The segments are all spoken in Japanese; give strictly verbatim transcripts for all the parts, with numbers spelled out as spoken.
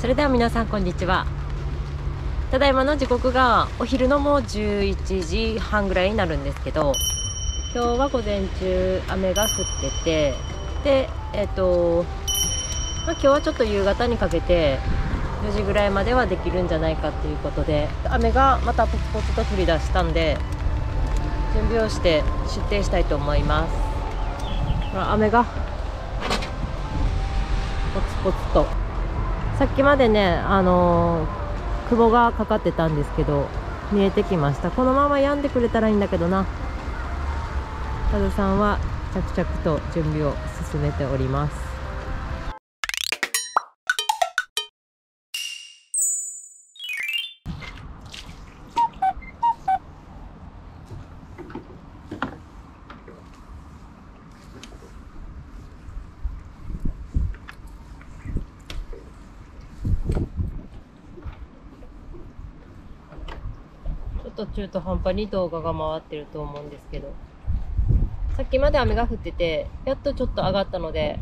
それでは皆さんこんにちは。ただいまの時刻がお昼のもうじゅういちじはんぐらいになるんですけど、今日は午前中雨が降ってて、でえっと、まあ、今日はちょっと夕方にかけてよじぐらいまではできるんじゃないかということで、雨がまたポツポツと降り出したんで準備をして出店したいと思います。ほら雨がポツポツと、さっきまでねあのー、雲がかかってたんですけど見えてきました。このまま止んでくれたらいいんだけどな。カズさんは着々と準備を進めております。中途半端に動画が回ってると思うんですけど、さっきまで雨が降っててやっとちょっと上がったので、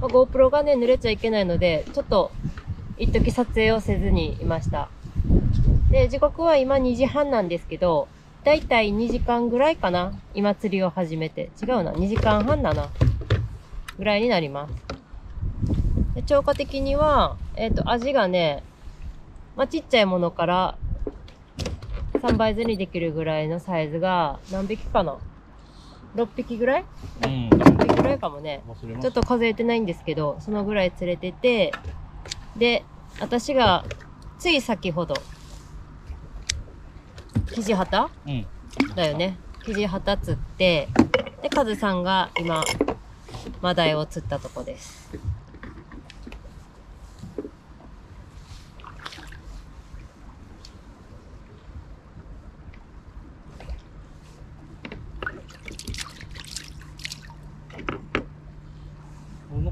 まあ、GoPro がね濡れちゃいけないのでちょっと一時撮影をせずにいました。で時刻は今にじはんなんですけど、だいたいにじかんぐらいかな、今釣りを始めて違うなにじかんはんだなぐらいになります。で釣果的には、えーと、アジがね、まあ、ちっちゃいものからさんばい釣りできるぐらいのサイズが何匹かな、ろっぴきぐらい、うん、ろっぴきぐらいかもね、ちょっと数えてないんですけど、そのぐらい釣れてて、で私がつい先ほどキジハタ、うん、だよね、キジハタ釣って、でカズさんが今マダイを釣ったとこです。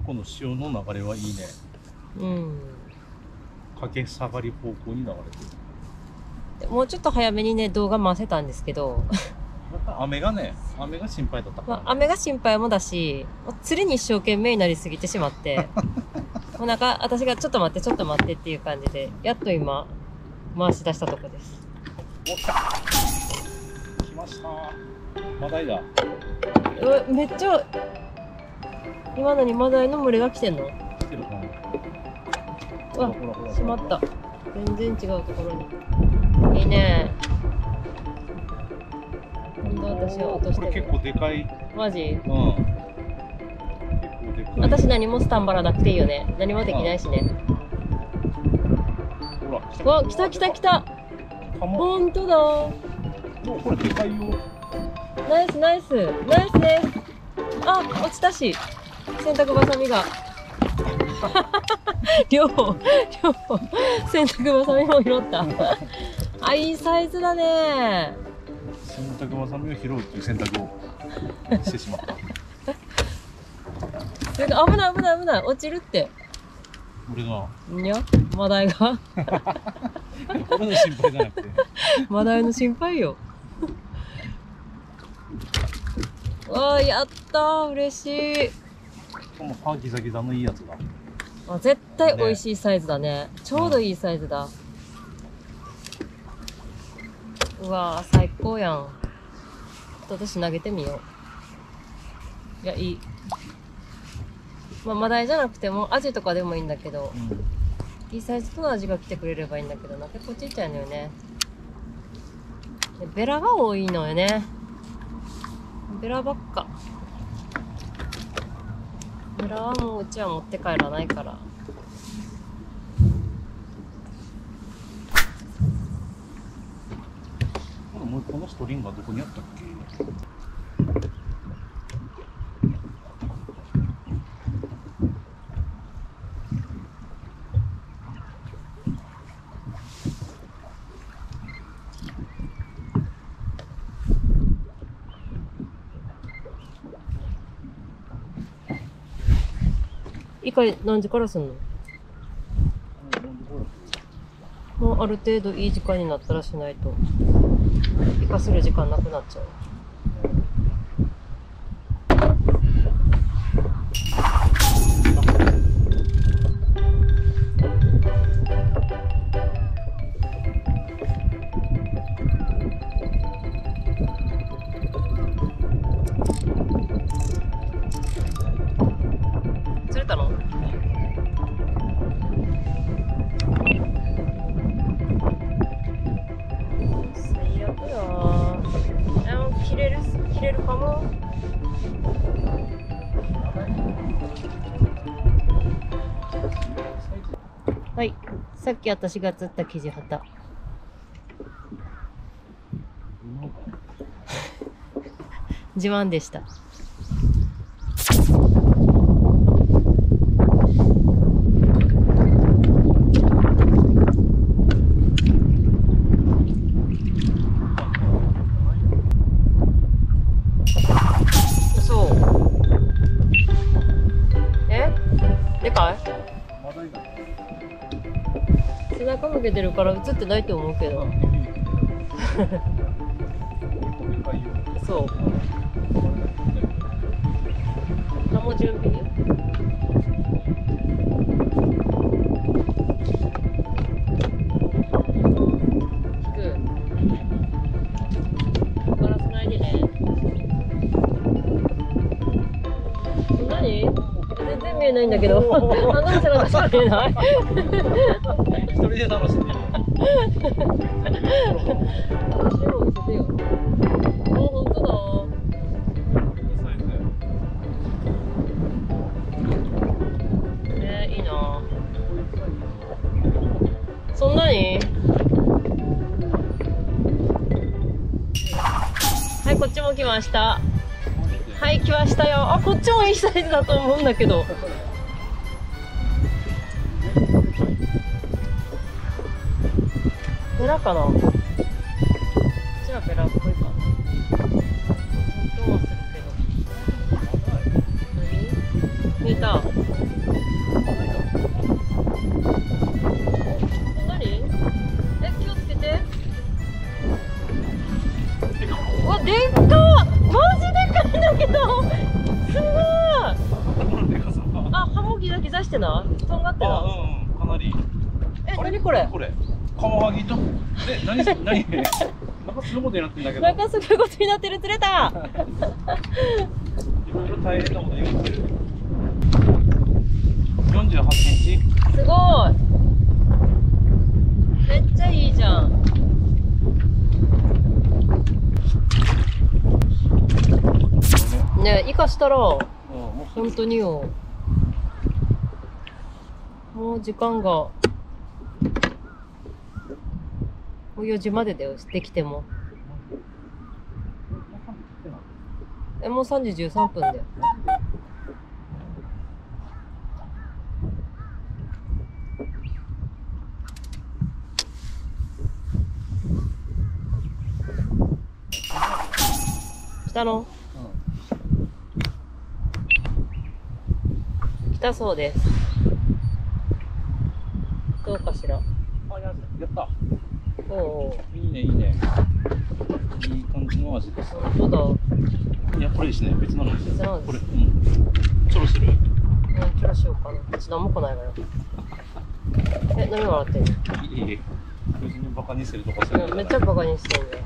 この潮の流れはいいね。うん。駆け下がり方向に流れてる。もうちょっと早めにね動画回せたんですけど。雨がね、雨が心配だったから、ね。まあ、雨が心配もだし、釣りに一生懸命になりすぎてしまって、もうなんか私がちょっと待ってちょっと待ってっていう感じで、やっと今回し出したとこです。おっ来た。来ました。マダイだ。うめっちゃ。今のにマダイの群れが来てんの？来てるかな。うわ、しまった。全然違うところに。いいね。今度私は落としてる。これ結構でかい。マジ？うん。結構でかい。私何もスタンバらなくていいよね。何もできないしね。ほら。うわ、来た来た来た。ほんとだ。もうこれでかいよ。ナイスナイスナイスです。あ、落ちたし。洗濯ばさみが両方両方洗濯ばさみも拾ったあ、いいサイズだね。洗濯ばさみを拾うっていう選択をしてしまった危ない危ない危ない落ちるって。俺がいやマダイが俺の心配じゃなくてマダイの心配よわあやったー嬉しい。もう歯ギザギザのいいやつだ。あ、絶対美味しいサイズだね。ちょうどいいサイズだ。うん、うわー最高やん。ちょっと私投げてみよう。いやいい。まあマダイじゃなくてもアジとかでもいいんだけど、うん、いいサイズとのアジが来てくれればいいんだけどな。結構ちっちゃいのよね。ベラが多いのよね。ベラばっか。ベラはもううちは持って帰らないから。もうこのストリンガーどこにあったっけ？一回何時からすんの？もうある程度いい時間になったらしないとイカする時間なくなっちゃう。はい、さっき私が釣ったキジハタ。自慢でした。受けてるから映ってないと思うけど。そう。何も準備。引く。ガラスないでね。何？全然見えないんだけど。話せなかった見えない。一人で楽しんでる。えー、いいな。そんなに？はい、こっちも来ました。はい、来ましたよ。あ、こっちもいいサイズだと思うんだけど。ペラかな。こっちはペラっぽいかな。音はするけど。何？見えた。何？え、気をつけて。うわ、でっか。マジでかいんだけど。すごい。あ、ハモギだけ出してない。とんがってな。うん、かなり。え、何これ？これ。カワハギと、え、何、何、なんかすごいことになってるんだけど。なんかすごいことになってる、釣れた。いろいろ大変なこと言ってる。四十八センチ。すごい。めっちゃいいじゃん。ねえ、イカしたら、本当によ。もう時間が。よじまでだよ、できても。え、もうさんじじゅうさんぷんだよ。来たの？うん、来たそうです。どうかしら。あ、やった。おー、いいね、いいね。いい感じの味です。どうだ。いや、これですね、別なのです。別なのです。これ、うん。チョロしてる。うん、チョロしようかな。うち何も来ないから。え、何笑ってんの。いい。無事にバカにしてるとかする。うん、めっちゃバカにしてるね。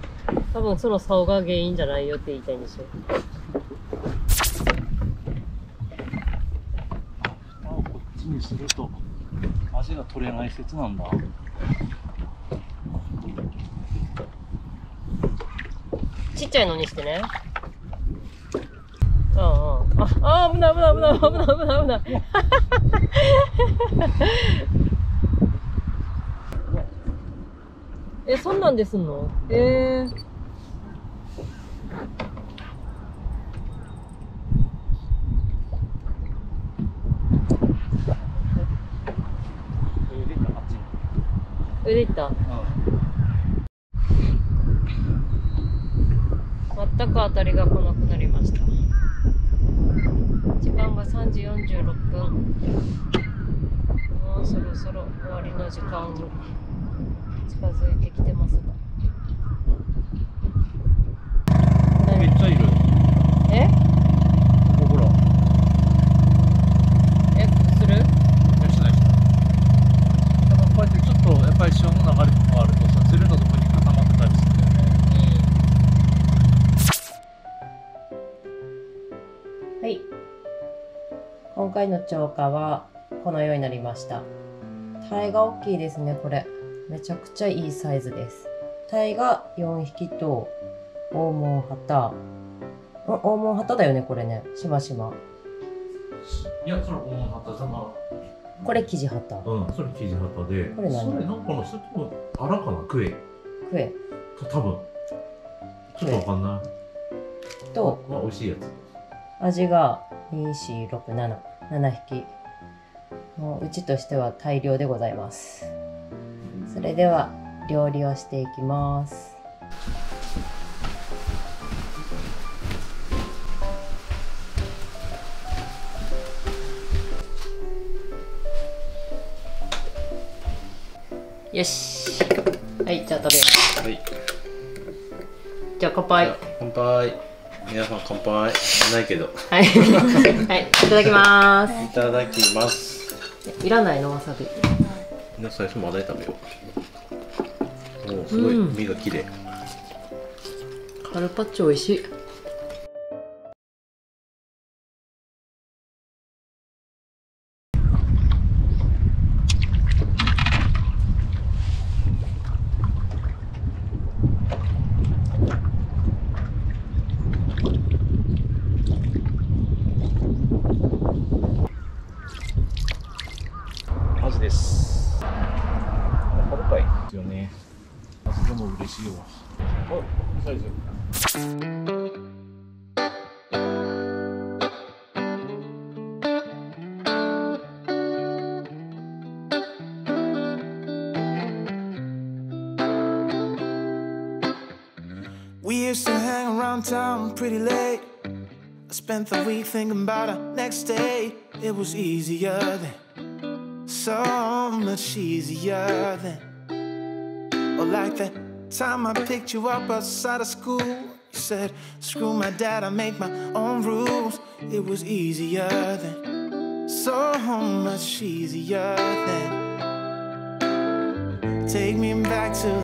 多分その竿が原因じゃないよって言いたいんでしょ。蓋をこっちにすると味が取れない説なんだ。ちっちゃいのにしてね。ああ、ああ、危ない危ない危ない危ない危ない危ない。え、そんなんですんの？えー。売れた。全く当たりが来なくなりました。時間がさんじよんじゅうろっぷん。もうそろそろ終わりの時間に近づいてきてますが。めっちゃいる。え？ここほら。え、する？いや、しないしない。だからこうやってちょっとやっぱり潮の流れとかあるとさ、釣れるのとこに固まってたりする。はい、今回の釣果はこのようになりました。タイが大きいですね、これ。めちゃくちゃいいサイズです。タイがよんひきと、オオモンハタ。オオモンハタだよね、これね。しましま。いや、それオオモンハタじゃない。これ生地旗、うん、それ生地旗で、これ何、それなんかの、それともあらかな、クエクエと多分ちょっとわかんないと、まあ美味しいやつ、味がに、よん、ろく、なな、ななひき、もううちとしては大量でございます。それでは料理をしていきます。よし、はい、じゃあ食べよう。はい、じゃあ乾杯。乾杯。皆さん乾杯。ないけど。はい、はい、いただきます。いただきます。いらないのわさび。な、最初まだ食べよう。おお、すごい、身が綺麗。カルパッチョ美味しい。We used to hang around town pretty late. I spent the week thinking about our next day. It was easier then, so much easier then. Or like that time I picked you up outside of school. You said, screw my dad, I make my own rules. It was easier then, so much easier then. Take me back to